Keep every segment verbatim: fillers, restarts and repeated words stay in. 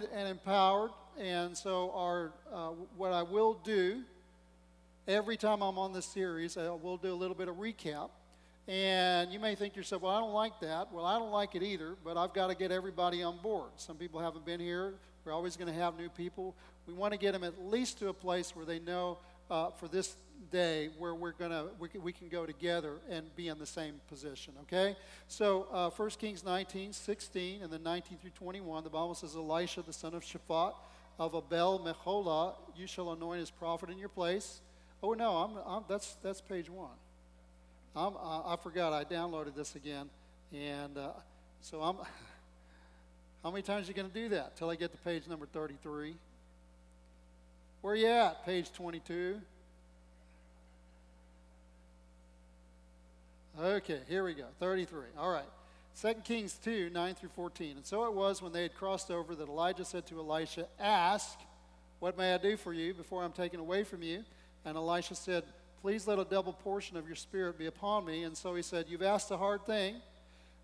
anointed and empowered, and so our uh, what I will do every time I'm on this series, I will do a little bit of recap. And you may think to yourself, well, I don't like that. Well, I don't like it either, but I've got to get everybody on board. Some people haven't been here. We're always going to have new people. We want to get them at least to a place where they know uh, for this day where we're going to, we can, we can go together and be in the same position, okay? So uh, First Kings nineteen, sixteen, and then nineteen through twenty-one, the Bible says, Elisha, the son of Shaphat, of Abel Mechola, you shall anoint his prophet in your place. Oh, no, I'm, I'm, that's, that's page one. I'm, I, I forgot I downloaded this again, and uh, so I'm. How many times are you going to do that till I get to page number thirty-three? Where you at? Page twenty-two. Okay, here we go. thirty-three. All right. Second Kings two, nine through fourteen. And so it was when they had crossed over that Elijah said to Elisha, "Ask, what may I do for you before I'm taken away from you?" And Elisha said, "Please let a double portion of your spirit be upon me." And so he said, "You've asked a hard thing.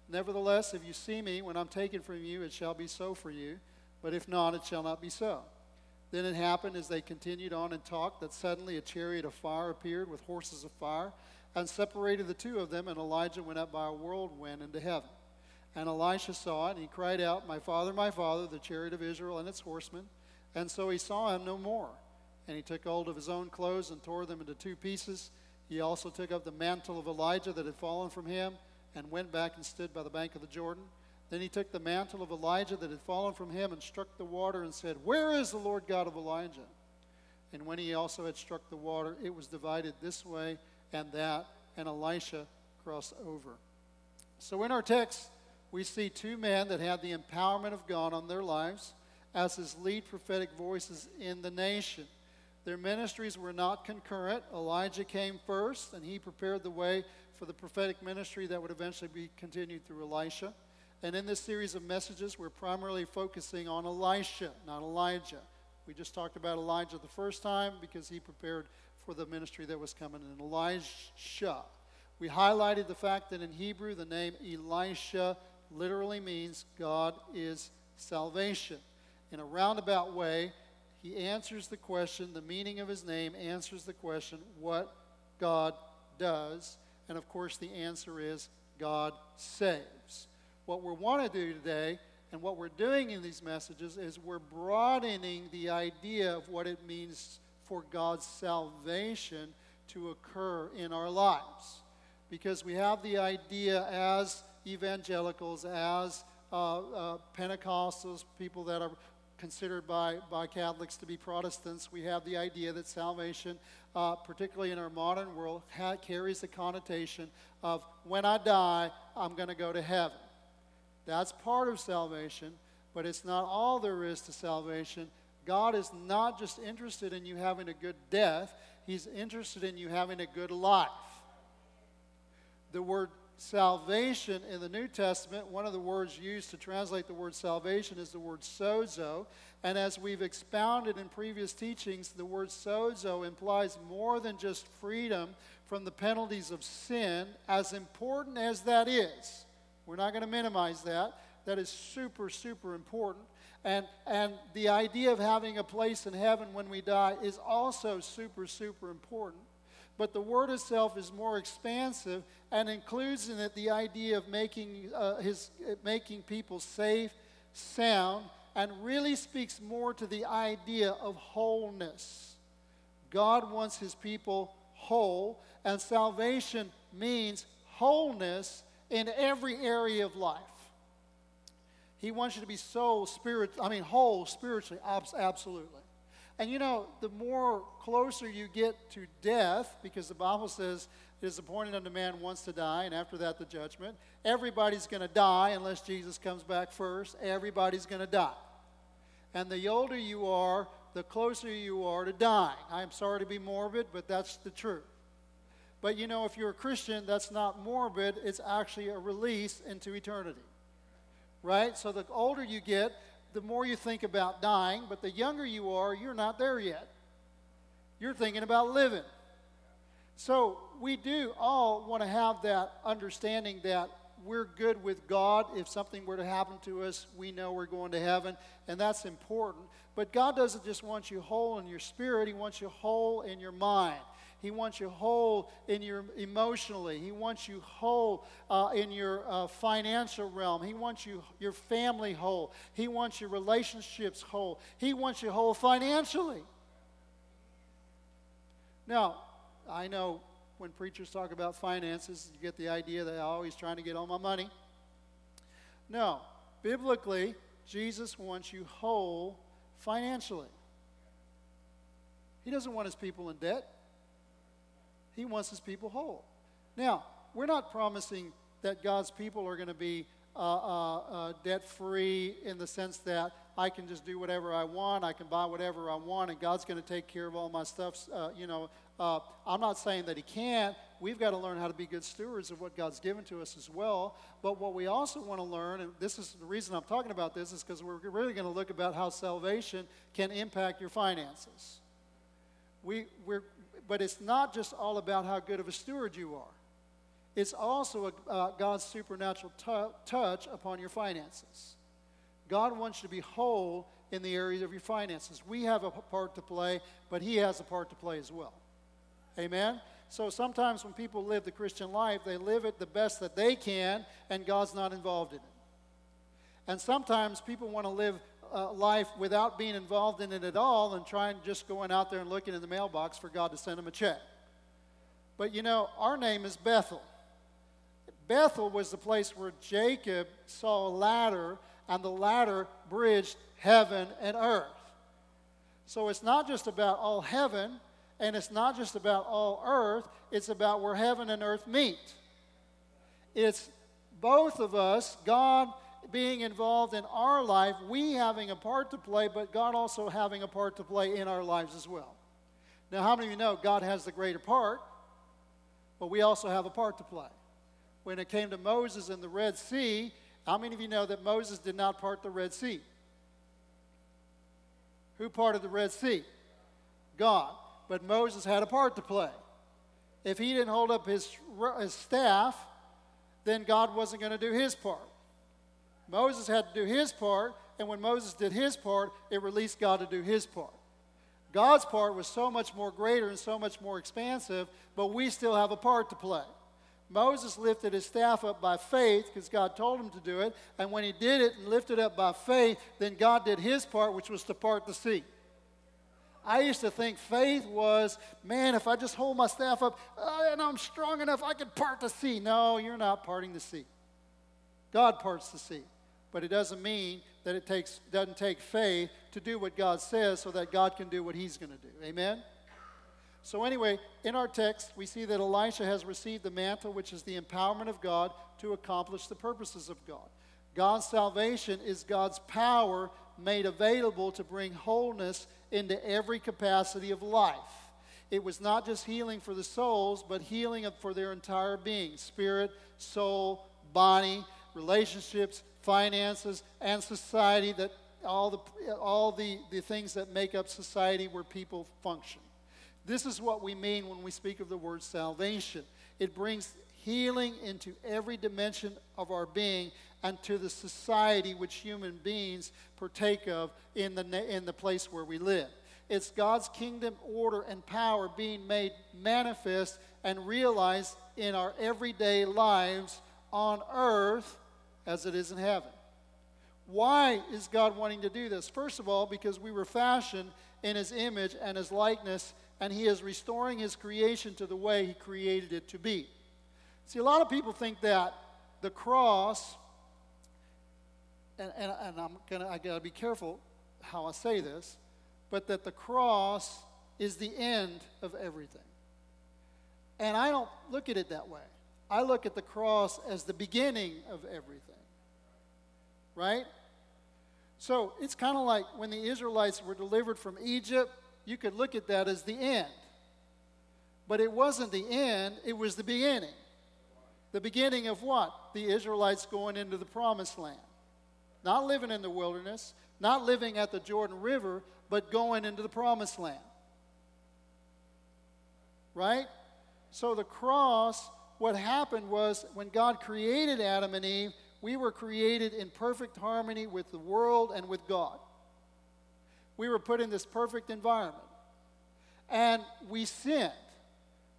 Nevertheless, if you see me when I'm taken from you, it shall be so for you. But if not, it shall not be so." Then it happened as they continued on and talked that suddenly a chariot of fire appeared with horses of fire and separated the two of them. And Elijah went up by a whirlwind into heaven. And Elisha saw it, and he cried out, "My father, my father, the chariot of Israel and its horsemen." And so he saw him no more. And he took hold of his own clothes and tore them into two pieces. He also took up the mantle of Elijah that had fallen from him and went back and stood by the bank of the Jordan. Then he took the mantle of Elijah that had fallen from him and struck the water and said, "Where is the Lord God of Elijah?" And when he also had struck the water, it was divided this way and that, and Elisha crossed over. So in our text, we see two men that had the empowerment of God on their lives as his lead prophetic voices in the nation. Their ministries were not concurrent. Elijah came first, and he prepared the way for the prophetic ministry that would eventually be continued through Elisha. And in this series of messages, we're primarily focusing on Elisha, not Elijah. We just talked about Elijah the first time because he prepared for the ministry that was coming in Elisha. We highlighted the fact that in Hebrew, the name Elisha literally means God is salvation. In a roundabout way, he answers the question, the meaning of his name answers the question, what God does. And, of course, the answer is God saves. What we want to do today and what we're doing in these messages is we're broadening the idea of what it means for God's salvation to occur in our lives. Because we have the idea as evangelicals, as uh, uh, Pentecostals, people that are considered by, by Catholics to be Protestants, we have the idea that salvation, uh, particularly in our modern world, ha carries the connotation of when I die, I'm going to go to heaven. That's part of salvation, but it's not all there is to salvation. God is not just interested in you having a good death. He's interested in you having a good life. The word salvation in the New Testament, one of the words used to translate the word salvation is the word sozo. And as we've expounded in previous teachings, the word sozo implies more than just freedom from the penalties of sin, as important as that is. We're not going to minimize that. That is super, super important. And, and the idea of having a place in heaven when we die is also super, super important. But the word itself is more expansive and includes in it the idea of making, uh, his, uh, making people safe, sound, and really speaks more to the idea of wholeness. God wants his people whole, and salvation means wholeness in every area of life. He wants you to be soul, spirit, I mean whole spiritually, absolutely. And you know, the more closer you get to death, because the Bible says it is appointed unto man once to die, and after that the judgment. Everybody's going to die unless Jesus comes back first. Everybody's going to die. And the older you are, the closer you are to dying. I'm sorry to be morbid, but that's the truth. But you know, if you're a Christian, that's not morbid. It's actually a release into eternity. Right? So the older you get, the more you think about dying, but the younger you are, you're not there yet. You're thinking about living. So we do all want to have that understanding that we're good with God. If something were to happen to us, we know we're going to heaven, and that's important. But God doesn't just want you whole in your spirit. He wants you whole in your mind. He wants you whole in your emotionally. He wants you whole uh, in your uh, financial realm. He wants you your family whole. He wants your relationships whole. He wants you whole financially. Now, I know when preachers talk about finances, you get the idea that I'm always trying to get all my money. No, biblically, Jesus wants you whole financially. He doesn't want his people in debt. He wants his people whole. Now, we're not promising that God's people are going to be uh, uh, uh, debt-free in the sense that I can just do whatever I want, I can buy whatever I want, and God's going to take care of all my stuff. Uh, you know, uh, I'm not saying that he can't. We've got to learn how to be good stewards of what God's given to us as well. But what we also want to learn, and this is the reason I'm talking about this, is because we're really going to look about how salvation can impact your finances. We, we're But it's not just all about how good of a steward you are. It's also a, uh, God's supernatural touch upon your finances. God wants you to be whole in the area of your finances. We have a part to play, but he has a part to play as well. Amen? So sometimes when people live the Christian life, they live it the best that they can, and God's not involved in it. And sometimes people want to live Uh, life without being involved in it at all and trying just going out there and looking in the mailbox for God to send them a check. But you know, our name is Bethel. Bethel was the place where Jacob saw a ladder, and the ladder bridged heaven and earth. So it's not just about all heaven, and it's not just about all earth. It's about where heaven and earth meet. It's both of us, God being involved in our life, we having a part to play, but God also having a part to play in our lives as well. Now, how many of you know God has the greater part, but we also have a part to play? When it came to Moses and the Red Sea, how many of you know that Moses did not part the Red Sea? Who parted the Red Sea? God. But Moses had a part to play. If he didn't hold up his, his staff, then God wasn't going to do his part. Moses had to do his part, and when Moses did his part, it released God to do his part. God's part was so much more greater and so much more expansive, but we still have a part to play. Moses lifted his staff up by faith because God told him to do it, and when he did it and lifted up by faith, then God did his part, which was to part the sea. I used to think faith was, man, if I just hold my staff up uh, and I'm strong enough, I can part the sea. No, you're not parting the sea. God parts the sea. But it doesn't mean that it takes, doesn't take faith to do what God says so that God can do what he's going to do. Amen? So anyway, in our text, we see that Elisha has received the mantle, which is the empowerment of God to accomplish the purposes of God. God's salvation is God's power made available to bring wholeness into every capacity of life. It was not just healing for the souls, but healing for their entire being, spirit, soul, body, relationships, finances, and society, that all the all the, the things that make up society where people function. This is what we mean when we speak of the word salvation. It brings healing into every dimension of our being and to the society which human beings partake of in the, in the place where we live. It's God's kingdom, order, and power being made manifest and realized in our everyday lives on earth as it is in heaven. Why is God wanting to do this? First of all, because we were fashioned in his image and his likeness, and he is restoring his creation to the way he created it to be. See, a lot of people think that the cross, and, and, and I'm gonna, I gotta be careful how I say this, but that the cross is the end of everything. And I don't look at it that way. I look at the cross as the beginning of everything, right? So it's kind of like when the Israelites were delivered from Egypt, you could look at that as the end. But it wasn't the end, it was the beginning. The beginning of what? The Israelites going into the promised land. Not living in the wilderness, not living at the Jordan River, but going into the promised land. Right? So the cross what happened was when God created Adam and Eve, we were created in perfect harmony with the world and with God. We were put in this perfect environment. And we sinned.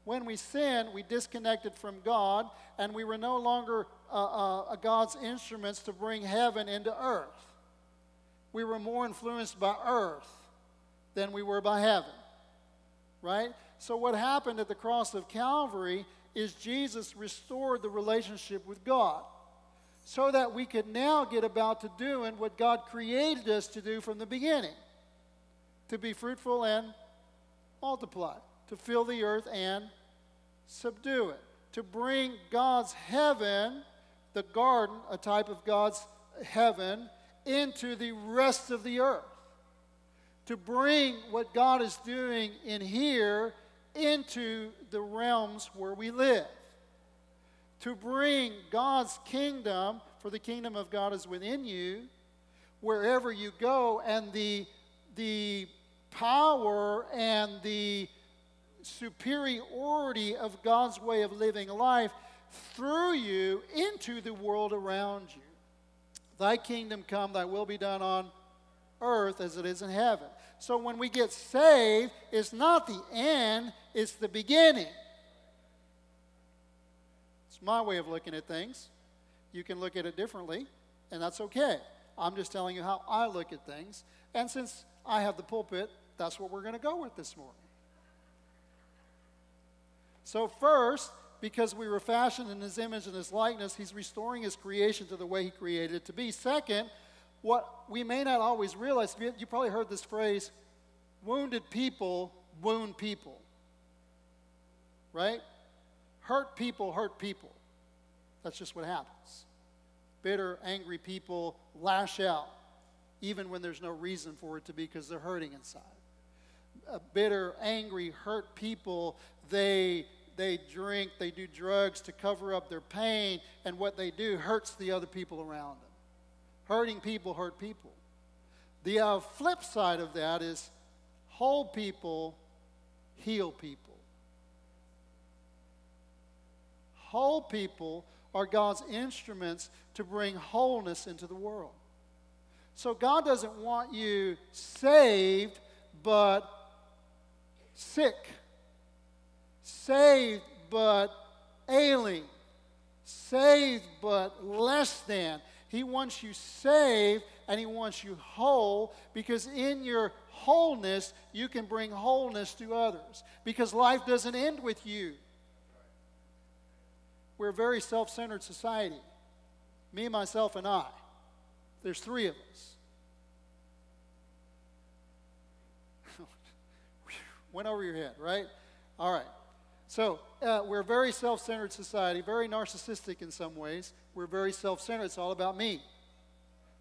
When we sinned, we disconnected from God, and we were no longer uh, uh, God's instruments to bring heaven into earth. We were more influenced by earth than we were by heaven, right? So what happened at the cross of Calvary is Jesus restored the relationship with God so that we could now get about to doing what God created us to do from the beginning, to be fruitful and multiply, to fill the earth and subdue it, to bring God's heaven, the garden, a type of God's heaven, into the rest of the earth, to bring what God is doing in here into the realms where we live, to bring God's kingdom, for the kingdom of God is within you, wherever you go, and the, the power and the superiority of God's way of living life through you into the world around you. Thy kingdom come, thy will be done on earth as it is in heaven. So when we get saved, it's not the end, it's the beginning. It's my way of looking at things. You can look at it differently, and that's okay. I'm just telling you how I look at things. And since I have the pulpit, that's what we're going to go with this morning. So first, because we were fashioned in His image and His likeness, He's restoring His creation to the way He created it to be. Second, what we may not always realize, you probably heard this phrase, wounded people wound people, right? Hurt people hurt people. That's just what happens. Bitter, angry people lash out, even when there's no reason for it to be because they're hurting inside. Uh, bitter, angry, hurt people, they... They drink, they do drugs to cover up their pain, and what they do hurts the other people around them. Hurting people hurt people. The uh, flip side of that is whole people heal people. Whole people are God's instruments to bring wholeness into the world. So God doesn't want you saved, but sick. Saved but ailing, saved but less than. He wants you saved and He wants you whole, because in your wholeness you can bring wholeness to others, because life doesn't end with you. We're a very self-centered society. Me, myself, and I. There's three of us. Went over your head, right? All right. So uh, we're a very self-centered society, very narcissistic in some ways. We're very self-centered. It's all about me.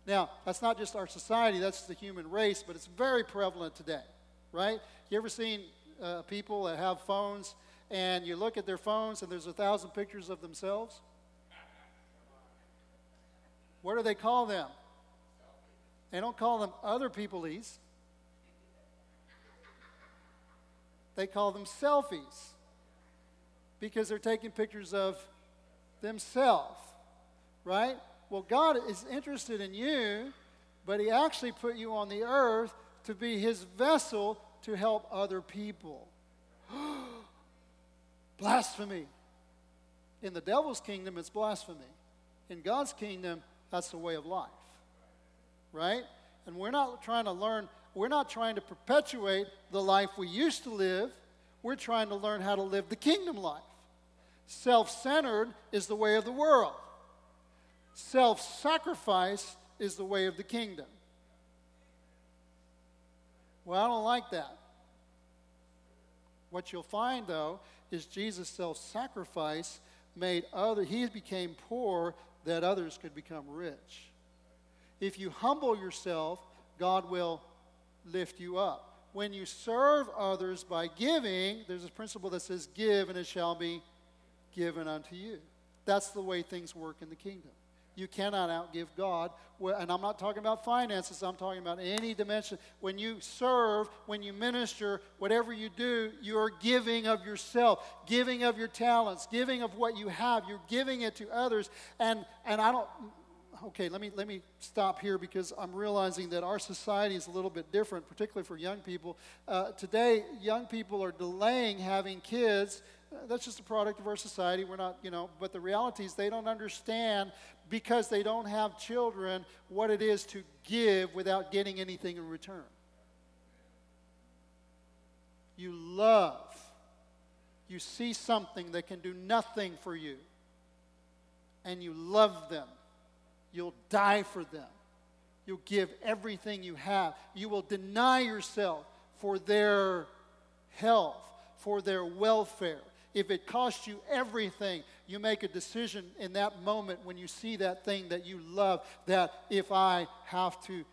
Now, that's not just our society. That's the human race, but it's very prevalent today, right? You ever seen uh, people that have phones, and you look at their phones, and there's a thousand pictures of themselves? What do they call them? They don't call them other peopleese. They call them selfies, because they're taking pictures of themselves, right? Well, God is interested in you, but He actually put you on the earth to be His vessel to help other people. Blasphemy. In the devil's kingdom, it's blasphemy. In God's kingdom, that's the way of life, right? And we're not trying to learn, we're not trying to perpetuate the life we used to live. We're trying to learn how to live the kingdom life. Self-centered is the way of the world. Self-sacrifice is the way of the kingdom. Well, I don't like that. What you'll find, though, is Jesus' self-sacrifice made other, He became poor that others could become rich. If you humble yourself, God will lift you up. When you serve others by giving, there's a principle that says, give and it shall be given unto you. That's the way things work in the kingdom. You cannot outgive God. And I'm not talking about finances. I'm talking about any dimension. When you serve, when you minister, whatever you do, you're giving of yourself, giving of your talents, giving of what you have. You're giving it to others. And and I don't... Okay, let me let me stop here because I'm realizing that our society is a little bit different, particularly for young people. Uh, today, young people are delaying having kids. That's just a product of our society. We're not, you know, but the reality is they don't understand because they don't have children what it is to give without getting anything in return. You love. You see something that can do nothing for you, and you love them. You'll die for them. You'll give everything you have. You will deny yourself for their health, for their welfare. If it costs you everything, you make a decision in that moment when you see that thing that you love, that if I have to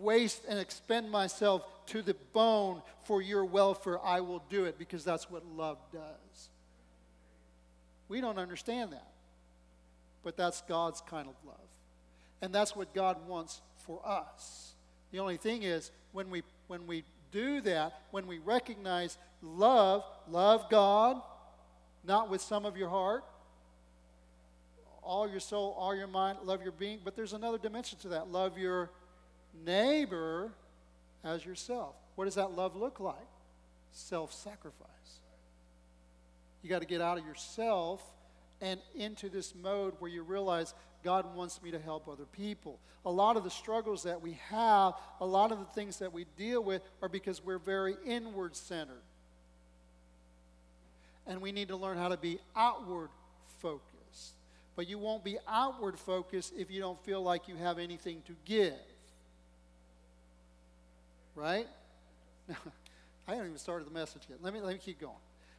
waste and expend myself to the bone for your welfare, I will do it because that's what love does. We don't understand that, but that's God's kind of love. And that's what God wants for us. The only thing is, when we, when we do that, when we recognize love, love God, not with some of your heart, all your soul, all your mind, love your being, but there's another dimension to that. Love your neighbor as yourself. What does that love look like? Self-sacrifice. You got to get out of yourself and into this mode where you realize God wants me to help other people. A lot of the struggles that we have, a lot of the things that we deal with are because we're very inward-centered. And we need to learn how to be outward-focused. But you won't be outward-focused if you don't feel like you have anything to give. Right? I haven't even started the message yet. Let me, let me keep going.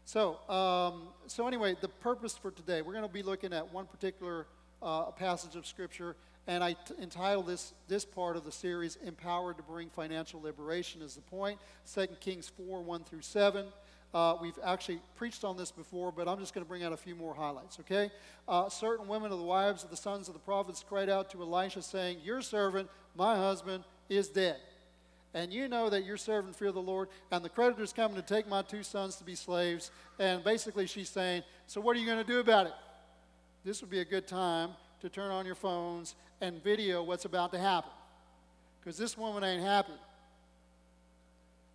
So, um, so anyway, the purpose for today, we're going to be looking at one particular uh, passage of Scripture, and I t- entitle this, this part of the series, Empowered to Bring Financial Liberation is the point, Second Kings four, one through seven. Uh, we've actually preached on this before, but I'm just going to bring out a few more highlights, okay? Uh, certain women of the wives of the sons of the prophets cried out to Elisha, saying, "Your servant, my husband, is dead. And you know that your servant feared the Lord, and the creditor's coming to take my two sons to be slaves." And basically she's saying, so what are you going to do about it? This would be a good time to turn on your phones and video what's about to happen, because this woman ain't happy.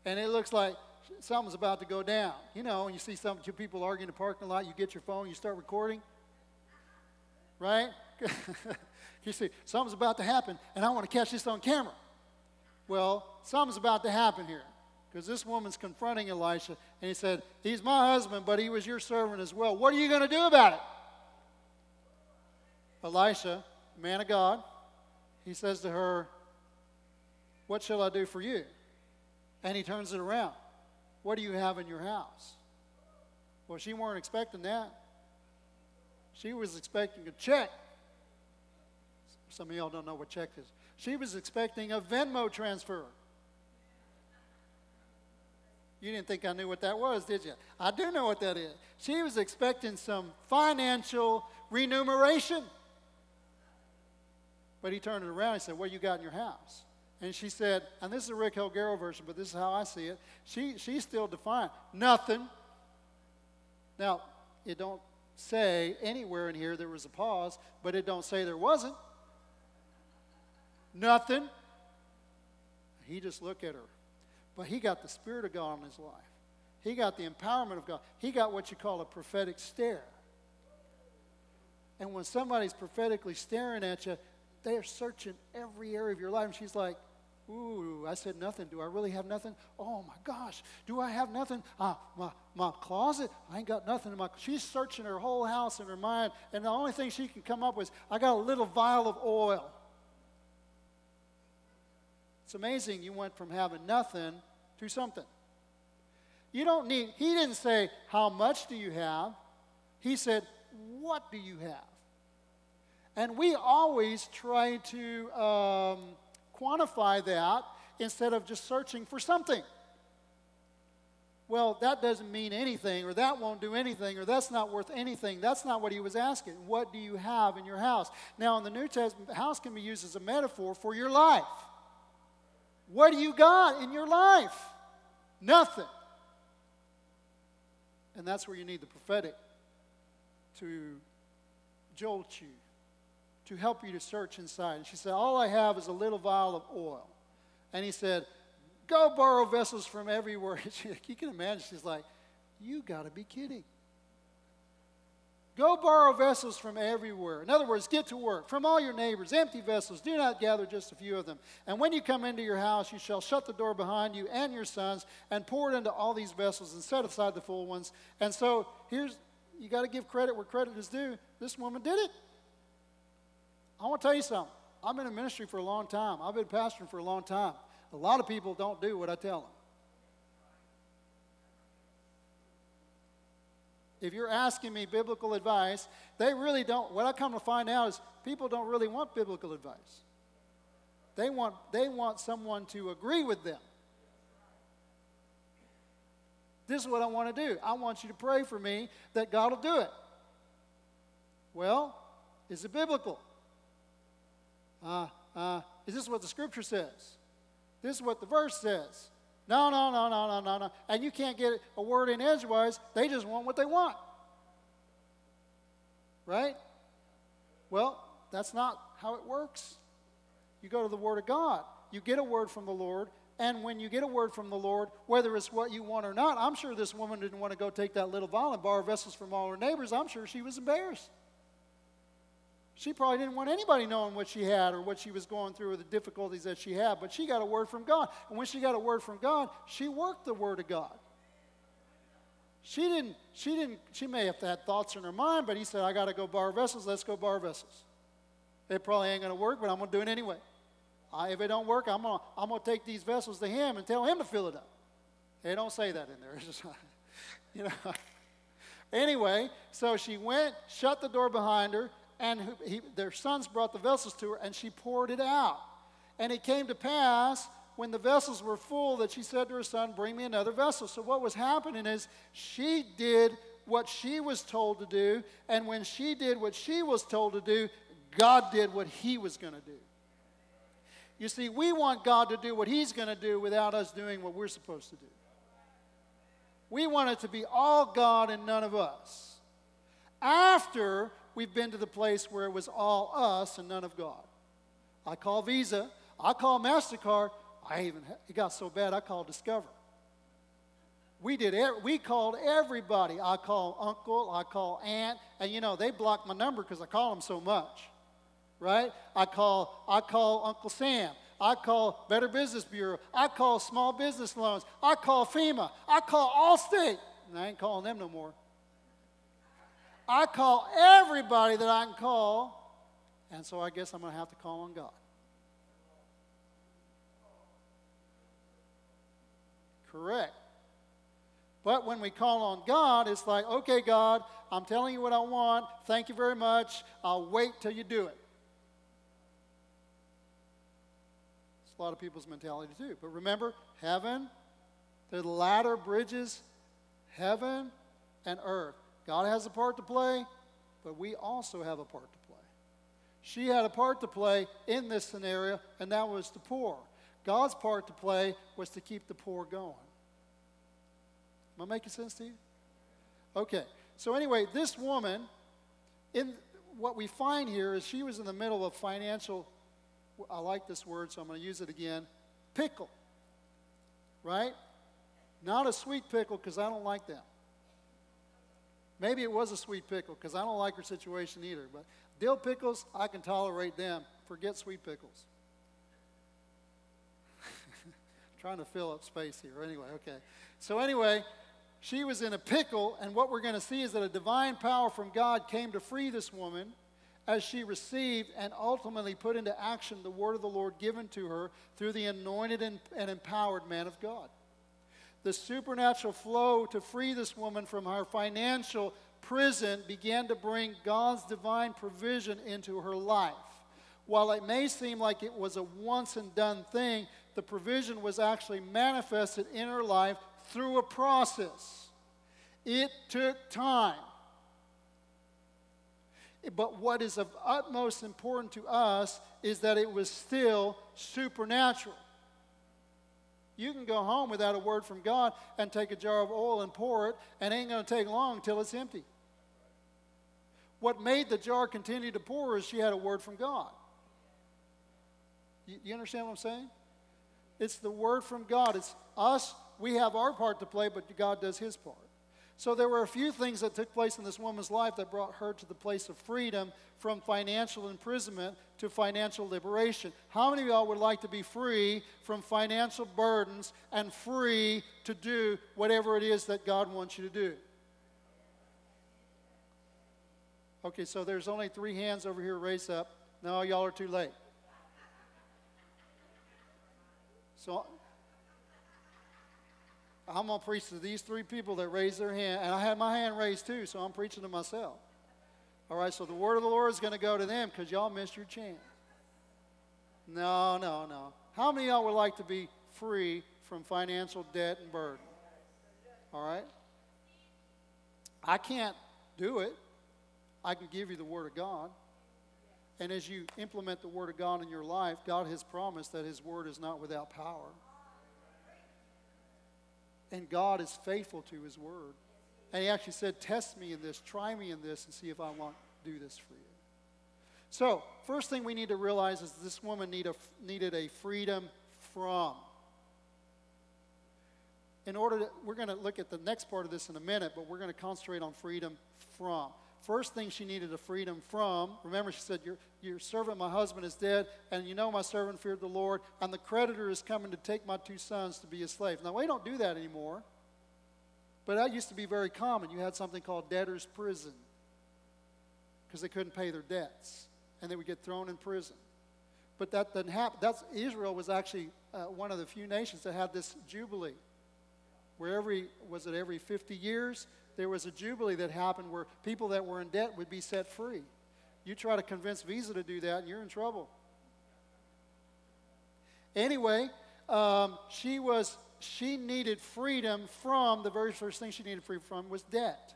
And it looks like something's about to go down. You know, when you see some two people arguing in the parking lot, you get your phone, you start recording, right? You see, something's about to happen, and I want to catch this on camera. Well, something's about to happen here, because this woman's confronting Elisha, and he said, he's my husband, but he was your servant as well. What are you going to do about it? Elisha, man of God, he says to her, what shall I do for you? And he turns it around. What do you have in your house? Well, she weren't expecting that. She was expecting a check. Some of y'all don't know what check is. She was expecting a Venmo transfer. You didn't think I knew what that was, did you? I do know what that is. She was expecting some financial remuneration. But he turned it around and said, what you got in your house? And she said, and this is a Rick Helguero version, but this is how I see it. She, she's still defiant. Nothing. Now, it don't say anywhere in here there was a pause, but it don't say there wasn't. Nothing. He just looked at her. But he got the Spirit of God in his life. He got the empowerment of God. He got what you call a prophetic stare. And when somebody's prophetically staring at you, they're searching every area of your life. And she's like, ooh, I said nothing. Do I really have nothing? Oh, my gosh. Do I have nothing? Uh, my, my closet? I ain't got nothing in my closet. She's searching her whole house in her mind. And the only thing she can come up with is, I got a little vial of oil. It's amazing you went from having nothing to something. You don't need, he didn't say, how much do you have? He said, what do you have? And we always try to um, quantify that instead of just searching for something. well, that doesn't mean anything, or that won't do anything, or that's not worth anything. That's not what he was asking. What do you have in your house? Now, in the New Testament, house can be used as a metaphor for your life. What do you got in your life? Nothing. And that's where you need the prophetic to jolt you, to help you to search inside. And she said, all I have is a little vial of oil. And he said, go borrow vessels from everywhere. You can imagine, she's like, you got to be kidding. Go borrow vessels from everywhere. In other words, get to work. From all your neighbors, empty vessels. Do not gather just a few of them. And when you come into your house, you shall shut the door behind you and your sons and pour it into all these vessels and set aside the full ones. And so here's, you got to give credit where credit is due. This woman did it. I want to tell you something. I've been in ministry for a long time. I've been pastoring for a long time. A lot of people don't do what I tell them. If you're asking me biblical advice, they really don't. What I come to find out is people don't really want biblical advice. They want, they want someone to agree with them. This is what I want to do. I want you to pray for me that God will do it. Well, is it biblical? Uh, uh, is this what the scripture says? This is what the verse says. No, no, no, no, no, no, no. And you can't get a word in edgewise. They just want what they want. Right? Well, that's not how it works. You go to the Word of God. You get a word from the Lord. And when you get a word from the Lord, whether it's what you want or not, I'm sure this woman didn't want to go take that little vial and borrow vessels from all her neighbors. I'm sure she was embarrassed. She probably didn't want anybody knowing what she had or what she was going through or the difficulties that she had, but she got a word from God. And when she got a word from God, she worked the Word of God. She didn't, she didn't, she may have had thoughts in her mind, but he said, I got to go borrow vessels, let's go borrow vessels. It probably ain't going to work, but I'm going to do it anyway. I, if it don't work, I'm going to I'm going to take these vessels to him and tell him to fill it up. They don't say that in there. It's just, you know. Anyway, so she went, shut the door behind her, and he, their sons brought the vessels to her, and she poured it out. And it came to pass, when the vessels were full, that she said to her son, bring me another vessel. So what was happening is she did what she was told to do, and when she did what she was told to do, God did what he was going to do. You see, we want God to do what he's going to do without us doing what we're supposed to do. We want it to be all God and none of us. After we've been to the place where it was all us and none of God. I call Visa. I call MasterCard. I even, it got so bad I called Discover. We did, we called everybody. I call uncle, I call aunt, and you know, they blocked my number because I call them so much, right? I call, I call Uncle Sam. I call Better Business Bureau. I call small business loans. I call FEMA. I call Allstate, and I ain't calling them no more. I call everybody that I can call, and so I guess I'm going to have to call on God. Correct. But when we call on God, it's like, okay, God, I'm telling you what I want. Thank you very much. I'll wait till you do it. It's a lot of people's mentality too. But remember, heaven, the latter bridges, heaven and earth. God has a part to play, but we also have a part to play. She had a part to play in this scenario, and that was the poor. God's part to play was to keep the poor going. Am I making sense to you? Okay. So anyway, this woman, in what we find here is she was in the middle of financial, I like this word, so I'm going to use it again, pickle. Right? Not a sweet pickle, because I don't like that. Maybe it was a sweet pickle, because I don't like her situation either. But dill pickles, I can tolerate them. Forget sweet pickles. I'm trying to fill up space here. Anyway, okay. So anyway, she was in a pickle, and what we're going to see is that a divine power from God came to free this woman as she received and ultimately put into action the word of the Lord given to her through the anointed and, and empowered man of God. The supernatural flow to free this woman from her financial prison began to bring God's divine provision into her life. While it may seem like it was a once and done thing, the provision was actually manifested in her life through a process. It took time. But what is of utmost importance to us is that it was still supernatural. You can go home without a word from God and take a jar of oil and pour it, and it ain't going to take long till it's empty. What made the jar continue to pour is she had a word from God. You, you understand what I'm saying? It's the word from God. It's us. We have our part to play, but God does his part. So there were a few things that took place in this woman's life that brought her to the place of freedom from financial imprisonment to financial liberation. How many of y'all would like to be free from financial burdens and free to do whatever it is that God wants you to do? Okay, so there's only three hands over here raised up. No, y'all are too late. So I'm going to preach to these three people that raised their hand. And I had my hand raised too, so I'm preaching to myself. All right, so the word of the Lord is going to go to them because y'all missed your chance. No, no, no. How many of y'all would like to be free from financial debt and burden? All right? I can't do it. I can give you the word of God. And as you implement the word of God in your life, God has promised that his word is not without power. And God is faithful to his word. And he actually said, test me in this, try me in this, and see if I want to do this for you. So, first thing we need to realize is this woman need a, needed a freedom from. In order to, we're going to look at the next part of this in a minute, but we're going to concentrate on freedom from. First thing she needed a freedom from, remember she said, your, your servant, my husband, is dead, and you know my servant feared the Lord, and the creditor is coming to take my two sons to be a slave. Now, we don't do that anymore, but that used to be very common. You had something called debtor's prison because they couldn't pay their debts, and they would get thrown in prison. But that didn't happen. That's, Israel was actually uh, one of the few nations that had this jubilee, where every, was it every fifty years? There was a jubilee that happened where people that were in debt would be set free. You try to convince Visa to do that, and you're in trouble. Anyway, um, she was she needed freedom from, the very first thing she needed freedom from was debt.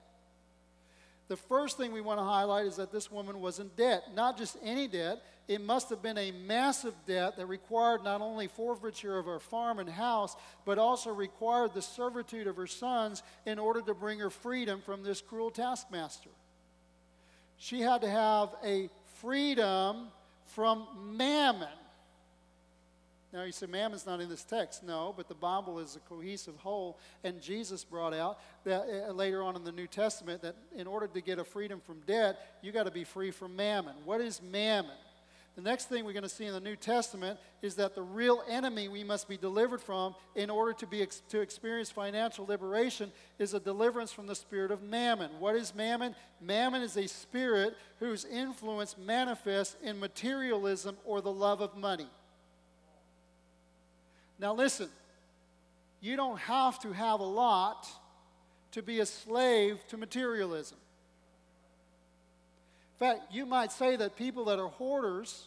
The first thing we want to highlight is that this woman was in debt. Not just any debt. It must have been a massive debt that required not only forfeiture of her farm and house, but also required the servitude of her sons in order to bring her freedom from this cruel taskmaster. She had to have a freedom from mammon. Now, you say, mammon's not in this text. No, but the Bible is a cohesive whole, and Jesus brought out that uh, later on in the New Testament that in order to get a freedom from debt, you got to be free from mammon. What is mammon? The next thing we're going to see in the New Testament is that the real enemy we must be delivered from in order to, be ex to experience financial liberation is a deliverance from the spirit of mammon. What is mammon? Mammon is a spirit whose influence manifests in materialism or the love of money. Now listen, you don't have to have a lot to be a slave to materialism. In fact, you might say that people that are hoarders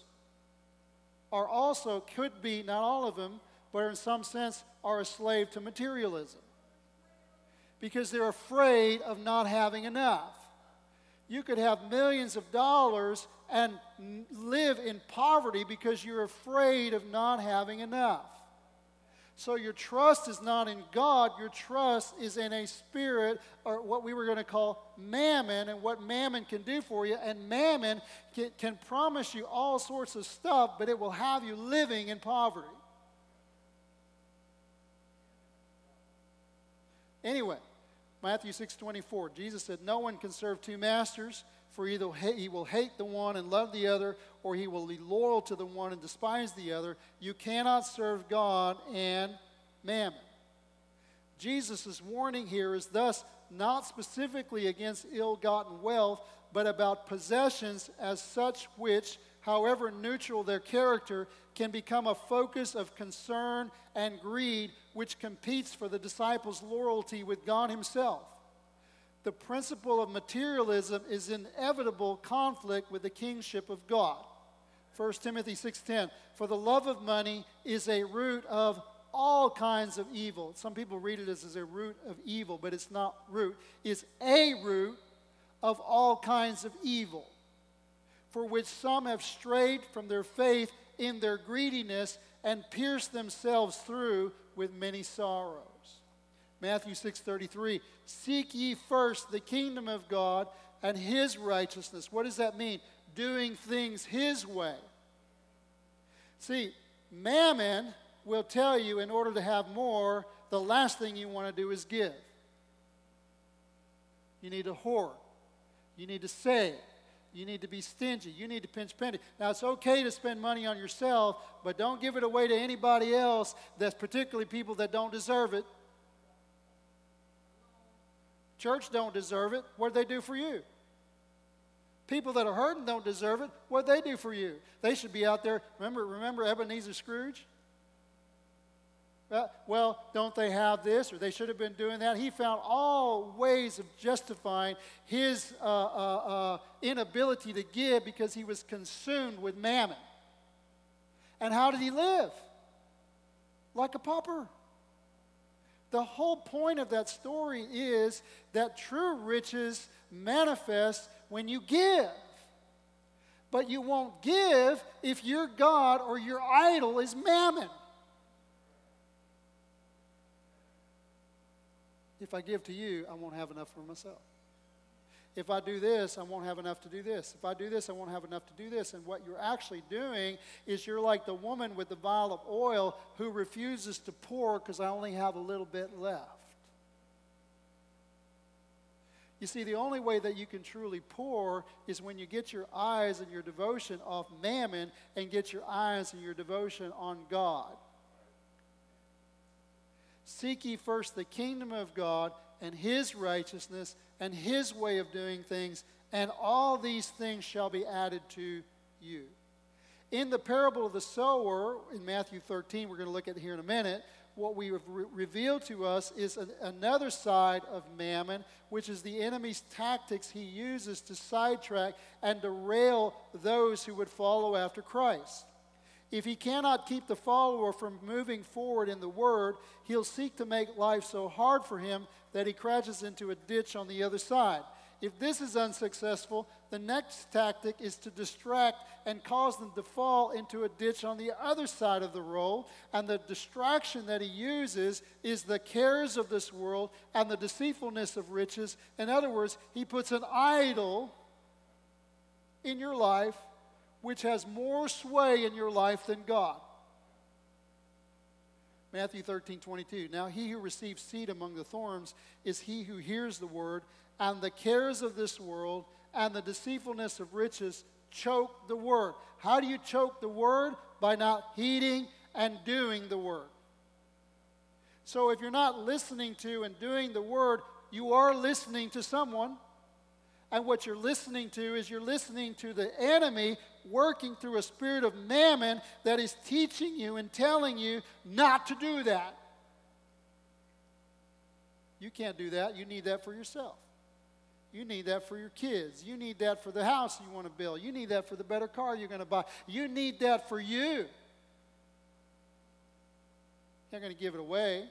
are also, could be, not all of them, but in some sense are a slave to materialism. Because they're afraid of not having enough. You could have millions of dollars and live in poverty because you're afraid of not having enough. So your trust is not in God. Your trust is in a spirit, or what we were going to call mammon, and what mammon can do for you. And mammon can, can promise you all sorts of stuff, but it will have you living in poverty. Anyway, Matthew six twenty-four, Jesus said, no one can serve two masters, for either he will hate the one and love the other, or he will be loyal to the one and despise the other. You cannot serve God and mammon. Jesus' warning here is thus not specifically against ill-gotten wealth, but about possessions as such which, however neutral their character, can become a focus of concern and greed, which competes for the disciples' loyalty with God himself. The principle of materialism is inevitable conflict with the kingship of God. First Timothy six ten, for the love of money is a root of all kinds of evil. Some people read it as, as a root of evil, but it's not root. It's a root of all kinds of evil, for which some have strayed from their faith in their greediness and pierced themselves through with many sorrows. Matthew six thirty-three, seek ye first the kingdom of God and his righteousness. What does that mean? Doing things his way. See, mammon will tell you in order to have more, the last thing you want to do is give. You need to hoard. You need to save. You need to be stingy. You need to pinch penny. Now, it's okay to spend money on yourself, but don't give it away to anybody else, that's particularly people that don't deserve it. Church don't deserve it. What do they do for you? People that are hurting don't deserve it. What do they do for you? They should be out there. Remember, remember Ebenezer Scrooge? Uh, well, don't they have this? Or they should have been doing that. He found all ways of justifying his uh, uh, uh, inability to give because he was consumed with mammon. And how did he live? Like a pauper. The whole point of that story is that true riches manifest when you give. But you won't give if your God or your idol is mammon. If I give to you, I won't have enough for myself. If I do this, I won't have enough to do this. If I do this, I won't have enough to do this. And what you're actually doing is you're like the woman with the vial of oil who refuses to pour because I only have a little bit left. You see, the only way that you can truly pour is when you get your eyes and your devotion off mammon and get your eyes and your devotion on God. Seek ye first the kingdom of God and his righteousness and his way of doing things, and all these things shall be added to you. In the parable of the sower, in Matthew thirteen, we're going to look at here in a minute, what we have re revealed to us is an, another side of mammon, which is the enemy's tactics he uses to sidetrack and derail those who would follow after Christ. If he cannot keep the follower from moving forward in the Word, he'll seek to make life so hard for him that he crashes into a ditch on the other side. If this is unsuccessful, the next tactic is to distract and cause them to fall into a ditch on the other side of the road. And the distraction that he uses is the cares of this world and the deceitfulness of riches. In other words, he puts an idol in your life which has more sway in your life than God. Matthew thirteen twenty-two. Now he who receives seed among the thorns is he who hears the word, and the cares of this world and the deceitfulness of riches choke the word. How do you choke the word? By not heeding and doing the word. So if you're not listening to and doing the word, you are listening to someone. And what you're listening to is you're listening to the enemy working through a spirit of mammon that is teaching you and telling you not to do that. You can't do that. You need that for yourself. You need that for your kids. You need that for the house you want to build. You need that for the better car you're going to buy. You need that for you. You're going to give it away.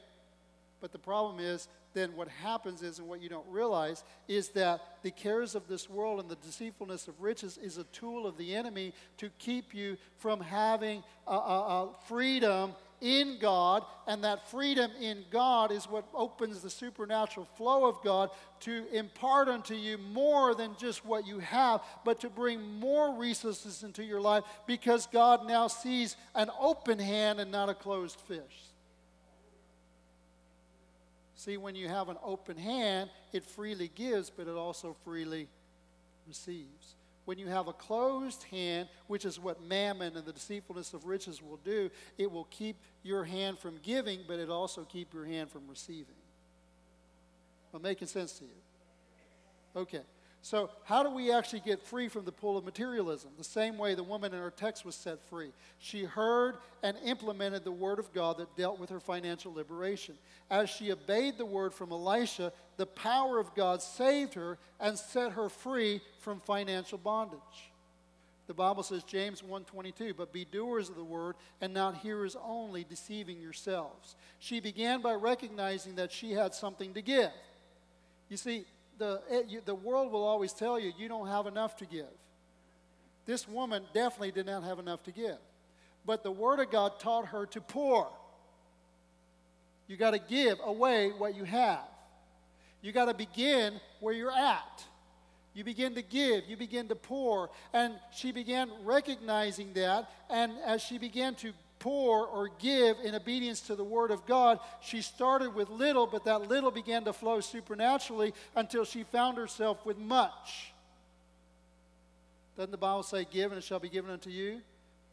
But the problem is, then what happens is, and what you don't realize, is that the cares of this world and the deceitfulness of riches is a tool of the enemy to keep you from having a, a, a freedom in God, and that freedom in God is what opens the supernatural flow of God to impart unto you more than just what you have, but to bring more resources into your life, because God now sees an open hand and not a closed fist. See, when you have an open hand, it freely gives, but it also freely receives. When you have a closed hand, which is what mammon and the deceitfulness of riches will do, it will keep your hand from giving, but it also keep your hand from receiving. Am I making sense to you? Okay. So how do we actually get free from the pull of materialism? The same way the woman in her text was set free. She heard and implemented the word of God that dealt with her financial liberation. As she obeyed the word from Elisha, the power of God saved her and set her free from financial bondage. The Bible says, James one twenty-two, but be doers of the word and not hearers only, deceiving yourselves. She began by recognizing that she had something to give. You see, the, the world will always tell you, you don't have enough to give. This woman definitely did not have enough to give. But the Word of God taught her to pour. You got to give away what you have. You got to begin where you're at. You begin to give. You begin to pour. And she began recognizing that. And as she began to pour or give in obedience to the Word of God, she started with little, but that little began to flow supernaturally until she found herself with much. Doesn't the Bible say, give and it shall be given unto you?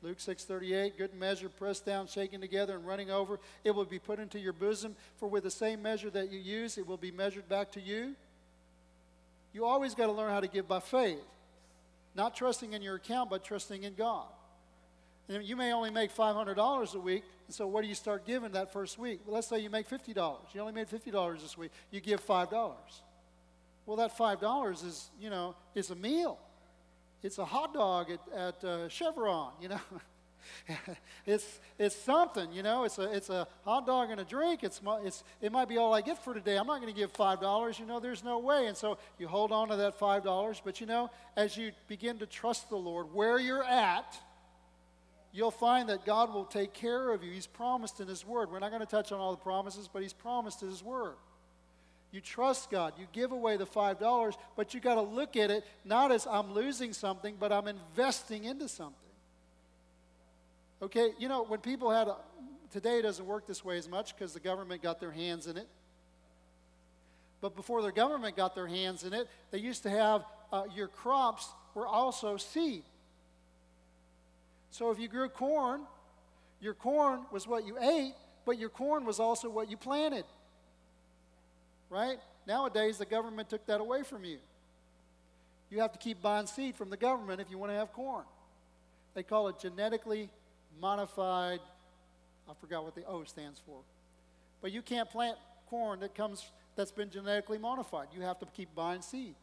Luke six thirty-eight, good measure, pressed down, shaken together, and running over, it will be put into your bosom, for with the same measure that you use, it will be measured back to you. You always got to learn how to give by faith, not trusting in your account, but trusting in God. And you may only make five hundred dollars a week, and so what do you start giving that first week? Well, let's say you make fifty dollars. You only made fifty dollars this week. You give five dollars. Well, that five dollars is, you know, is a meal. It's a hot dog at, at uh, Chevron, you know. it's it's something, you know. It's a it's a hot dog and a drink. It's it's it might be all I get for today. I'm not going to give five dollars, you know. There's no way. And so you hold on to that five dollars. But you know, as you begin to trust the Lord, where you're at, you'll find that God will take care of you. He's promised in His Word. We're not going to touch on all the promises, but He's promised in His Word. You trust God. You give away the five dollars, but you got to look at it not as I'm losing something, but I'm investing into something. Okay, you know, when people had, a, today it doesn't work this way as much because the government got their hands in it. But before the government got their hands in it, they used to have uh, your crops were also seed. So if you grew corn, your corn was what you ate, but your corn was also what you planted. Right? Nowadays, the government took that away from you. You have to keep buying seed from the government if you want to have corn. They call it genetically modified, I forgot what the O stands for. But you can't plant corn that comes, that's been genetically modified. You have to keep buying seed.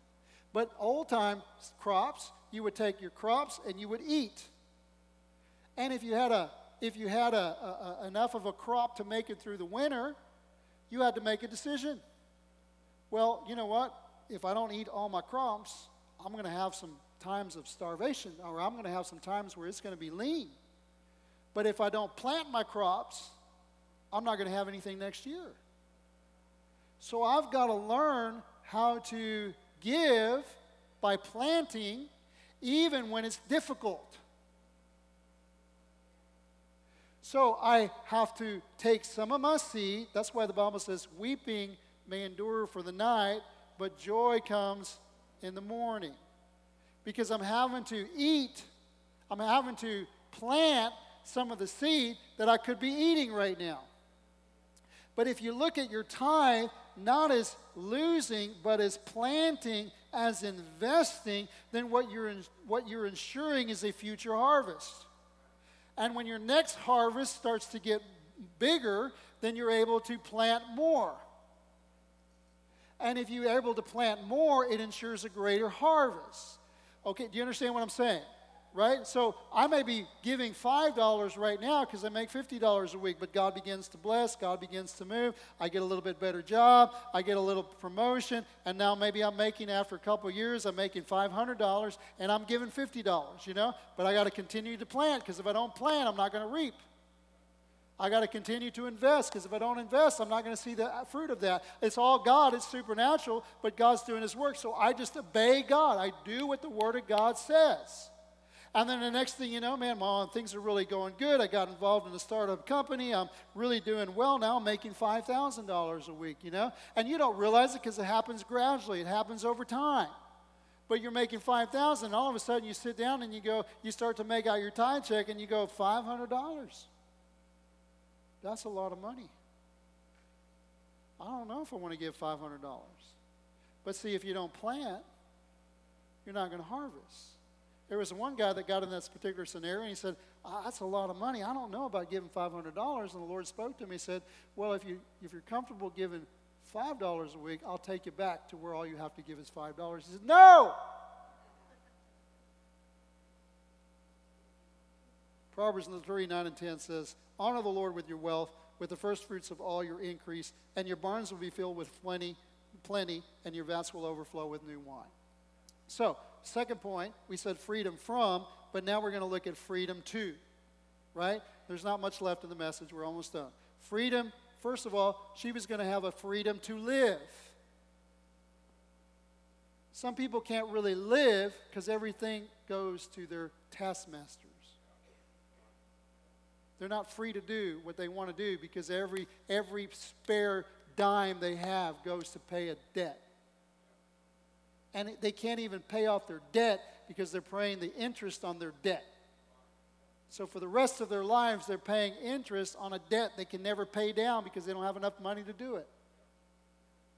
But old-time crops, you would take your crops and you would eat. And if you had, a, if you had a, a, enough of a crop to make it through the winter, you had to make a decision. Well, you know what? If I don't eat all my crops, I'm going to have some times of starvation, or I'm going to have some times where it's going to be lean. But if I don't plant my crops, I'm not going to have anything next year. So I've got to learn how to give by planting, even when it's difficult. So I have to take some of my seed. That's why the Bible says, weeping may endure for the night, but joy comes in the morning. Because I'm having to eat, I'm having to plant some of the seed that I could be eating right now. But if you look at your tithe, not as losing, but as planting, as investing, then what you're, in, what you're ensuring is a future harvest. And when your next harvest starts to get bigger, then you're able to plant more. And if you're able to plant more, it ensures a greater harvest. Okay, do you understand what I'm saying? Right? So I may be giving five dollars right now because I make fifty dollars a week, but God begins to bless, God begins to move, I get a little bit better job, I get a little promotion, and now maybe I'm making, after a couple of years, I'm making five hundred dollars, and I'm giving fifty dollars, you know? But I got to continue to plant, because if I don't plant, I'm not going to reap. I got to continue to invest, because if I don't invest, I'm not going to see the fruit of that. It's all God. It's supernatural, but God's doing His work. So I just obey God. I do what the Word of God says. And then the next thing you know, man, Mom, things are really going good. I got involved in a startup company. I'm really doing well now. I'm making five thousand dollars a week, you know. And you don't realize it because it happens gradually. It happens over time. But you're making five thousand dollars, and all of a sudden you sit down and you go, you start to make out your tithe check, and you go, five hundred dollars. That's a lot of money. I don't know if I want to give five hundred dollars. But see, if you don't plant, you're not going to harvest. There was one guy that got in this particular scenario, and he said, oh, that's a lot of money. I don't know about giving five hundred dollars. And the Lord spoke to him. He said, well, if, you, if you're comfortable giving five dollars a week, I'll take you back to where all you have to give is five dollars. He said, no! Proverbs thirty-nine and ten says, honor the Lord with your wealth, with the first fruits of all your increase, and your barns will be filled with plenty, plenty, and your vats will overflow with new wine. So, second point, we said freedom from, but now we're going to look at freedom to, right? There's not much left in the message. We're almost done. Freedom, first of all, she was going to have a freedom to live. Some people can't really live because everything goes to their taskmasters. They're not free to do what they want to do because every, every spare dime they have goes to pay a debt. And they can't even pay off their debt because they're paying the interest on their debt. So for the rest of their lives, they're paying interest on a debt they can never pay down because they don't have enough money to do it.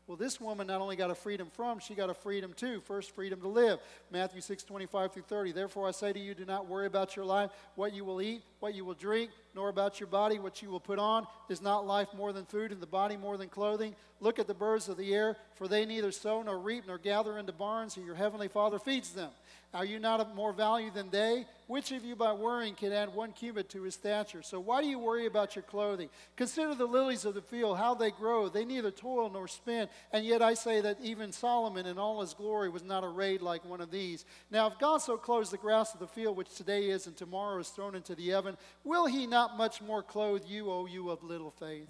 Well, this woman not only got a freedom from, she got a freedom to. First, freedom to live. Matthew six, twenty-five through thirty. Therefore, I say to you, do not worry about your life, what you will eat, what you will drink, nor about your body, what you will put on. Is not life more than food, and the body more than clothing? Look at the birds of the air, for they neither sow nor reap nor gather into barns, and your heavenly Father feeds them. Are you not of more value than they? Which of you by worrying can add one cubit to his stature? So why do you worry about your clothing? Consider the lilies of the field, how they grow. They neither toil nor spin. And yet I say that even Solomon in all his glory was not arrayed like one of these. Now if God so clothes the grass of the field, which today is and tomorrow is thrown into the oven, will he not much more clothe you, O you of little faith?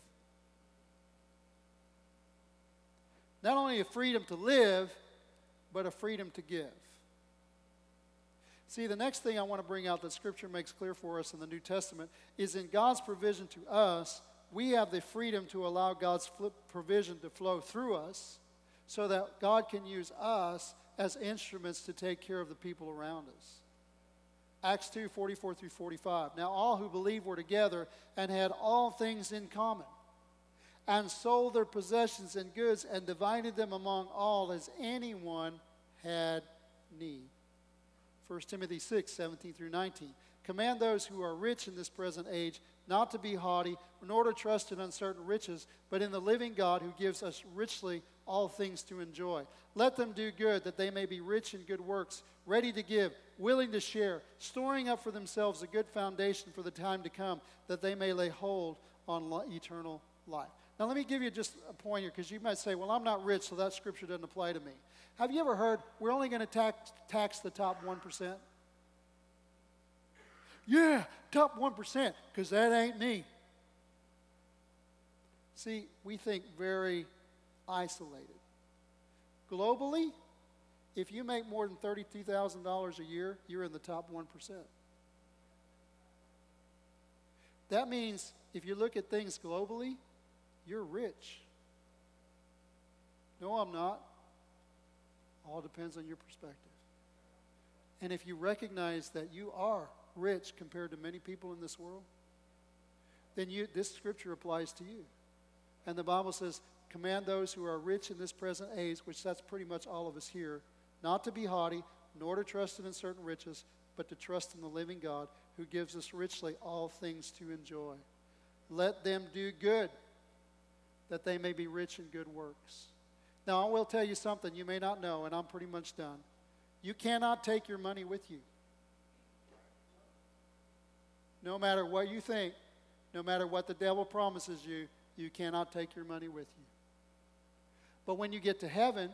Not only a freedom to live, but a freedom to give. See, the next thing I want to bring out that Scripture makes clear for us in the New Testament is in God's provision to us, we have the freedom to allow God's provision to flow through us so that God can use us as instruments to take care of the people around us. Acts two, forty-four through forty-five. Now all who believed were together and had all things in common, and sold their possessions and goods and divided them among all as anyone had need. First Timothy six, seventeen through nineteen. Command those who are rich in this present age not to be haughty, nor to trust in uncertain riches, but in the living God who gives us richly all things to enjoy. Let them do good, that they may be rich in good works, ready to give, willing to share, storing up for themselves a good foundation for the time to come, that they may lay hold on eternal life. Now let me give you just a point here, because you might say, well, I'm not rich, so that scripture doesn't apply to me. Have you ever heard, we're only going to tax, tax the top one percent? Yeah, top one percent, because that ain't me. See, we think very isolated. Globally, if you make more than thirty-two thousand dollars a year, you're in the top one percent. That means if you look at things globally, you're rich. No, I'm not. All depends on your perspective. And if you recognize that you are rich compared to many people in this world, then you, this scripture applies to you. And the Bible says, command those who are rich in this present age, which that's pretty much all of us here, not to be haughty, nor to trust in certain riches, but to trust in the living God who gives us richly all things to enjoy. Let them do good, that they may be rich in good works. Now, I will tell you something you may not know, and I'm pretty much done. You cannot take your money with you. No matter what you think, no matter what the devil promises you, you cannot take your money with you. But when you get to heaven,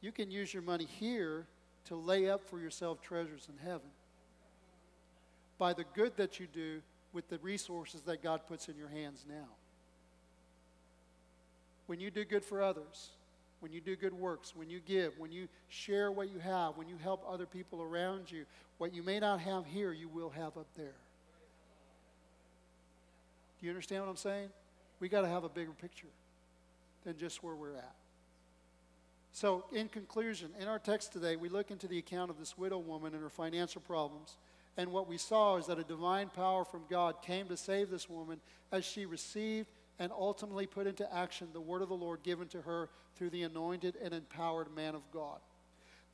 you can use your money here to lay up for yourself treasures in heaven by the good that you do with the resources that God puts in your hands now. When you do good for others, when you do good works, when you give, when you share what you have, when you help other people around you, what you may not have here, you will have up there. Do you understand what I'm saying? We got to have a bigger picture than just where we're at. So, in conclusion, in our text today, we look into the account of this widow woman and her financial problems. And what we saw is that a divine power from God came to save this woman as she received and ultimately put into action the word of the Lord given to her through the anointed and empowered man of God.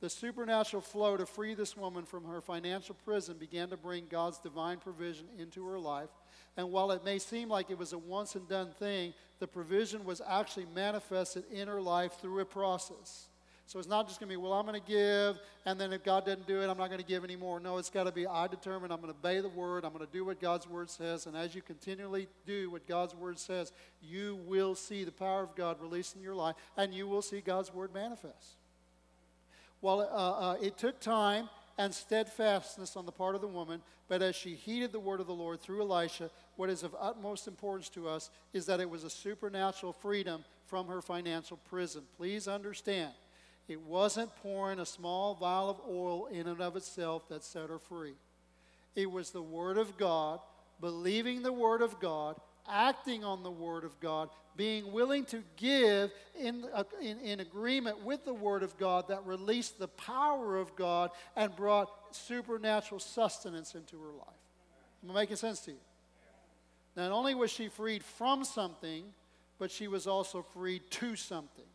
The supernatural flow to free this woman from her financial prison began to bring God's divine provision into her life. And while it may seem like it was a once and done thing, the provision was actually manifested in her life through a process. So it's not just going to be, well, I'm going to give, and then if God doesn't do it, I'm not going to give anymore. No, it's got to be, I determine I'm going to obey the word. I'm going to do what God's word says. And as you continually do what God's word says, you will see the power of God released in your life, and you will see God's word manifest. Well, uh, uh, it took time and steadfastness on the part of the woman, but as she heeded the word of the Lord through Elisha, what is of utmost importance to us is that it was a supernatural freedom from her financial prison. Please understand, it wasn't pouring a small vial of oil in and of itself that set her free. It was the word of God, believing the word of God, acting on the word of God, being willing to give in, uh, in, in agreement with the word of God that released the power of God and brought supernatural sustenance into her life. Am I making sense to you? Not only was she freed from something, but she was also freed to something.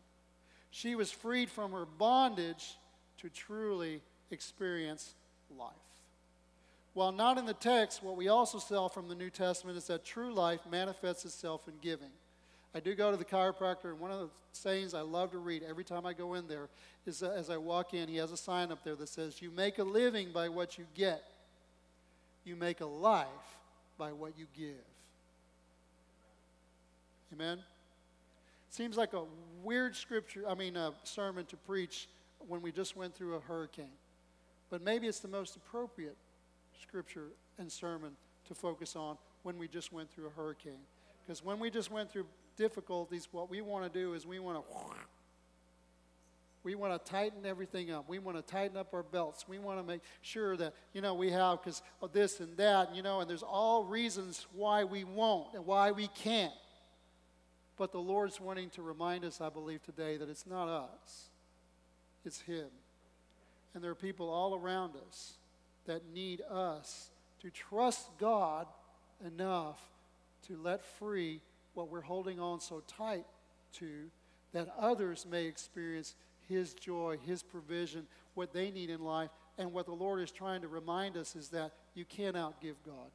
She was freed from her bondage to truly experience life. While not in the text, what we also saw from the New Testament is that true life manifests itself in giving. I do go to the chiropractor, and one of the sayings I love to read every time I go in there is that as I walk in, he has a sign up there that says, you make a living by what you get. You make a life by what you give. Amen? Seems like a weird scripture, I mean a sermon to preach when we just went through a hurricane. But maybe it's the most appropriate scripture and sermon to focus on when we just went through a hurricane. Because when we just went through difficulties, what we want to do is we want to we want to tighten everything up. We want to tighten up our belts. We want to make sure that, you know, we have because of this and that, you know, and there's all reasons why we won't and why we can't. But the Lord's wanting to remind us, I believe, today that it's not us. It's Him. And there are people all around us that need us to trust God enough to let free what we're holding on so tight to, that others may experience His joy, His provision, what they need in life. And what the Lord is trying to remind us is that you can't outgive God.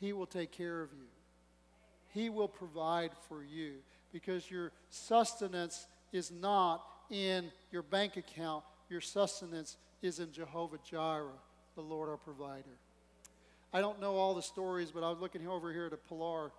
He will take care of you. He will provide for you, because your sustenance is not in your bank account. Your sustenance is in Jehovah Jireh, the Lord our provider. I don't know all the stories, but I was looking over here at Pilar,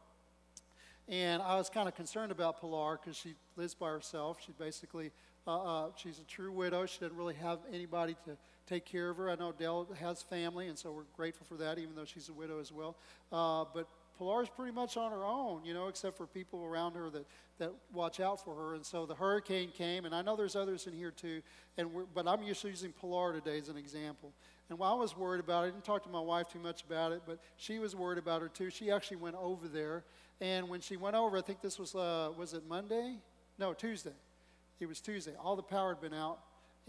and I was kind of concerned about Pilar because she lives by herself. She basically, uh, uh, she's a true widow. She doesn't really have anybody to take care of her. I know Dell has family, and so we're grateful for that, even though she's a widow as well. Uh, but Pilar's pretty much on her own, you know, except for people around her that, that watch out for her. And so the hurricane came, and I know there's others in here too, and we're, but I'm used to using Pilar today as an example. And while I was worried about it, I didn't talk to my wife too much about it, but she was worried about her too. She actually went over there, and when she went over, I think this was, uh, was it Monday? No, Tuesday. It was Tuesday. All the power had been out,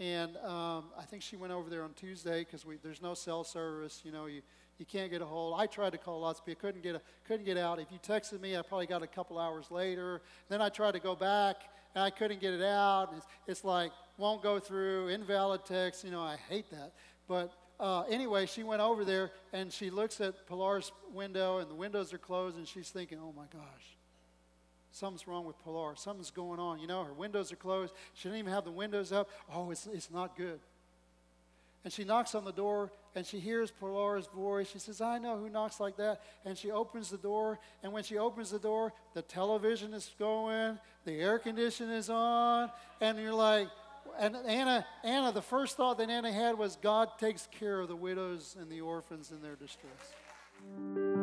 and um, I think she went over there on Tuesday because there's no cell service, you know, you... You can't get a hold. I tried to call lots of people. Couldn't get a, couldn't get out. If you texted me, I probably got a couple hours later. Then I tried to go back, and I couldn't get it out. It's, it's like, won't go through, invalid text. You know, I hate that. But uh, anyway, she went over there, and she looks at Pilar's window, and the windows are closed, and she's thinking, oh, my gosh. Something's wrong with Pilar. Something's going on. You know, her windows are closed. She didn't even have the windows up. Oh, it's, it's not good. And she knocks on the door, and she hears Pilar's voice. She says, I know who knocks like that. And she opens the door, and when she opens the door, the television is going, the air conditioning is on, and you're like, and Anna, Anna, the first thought that Anna had was, God takes care of the widows and the orphans in their distress.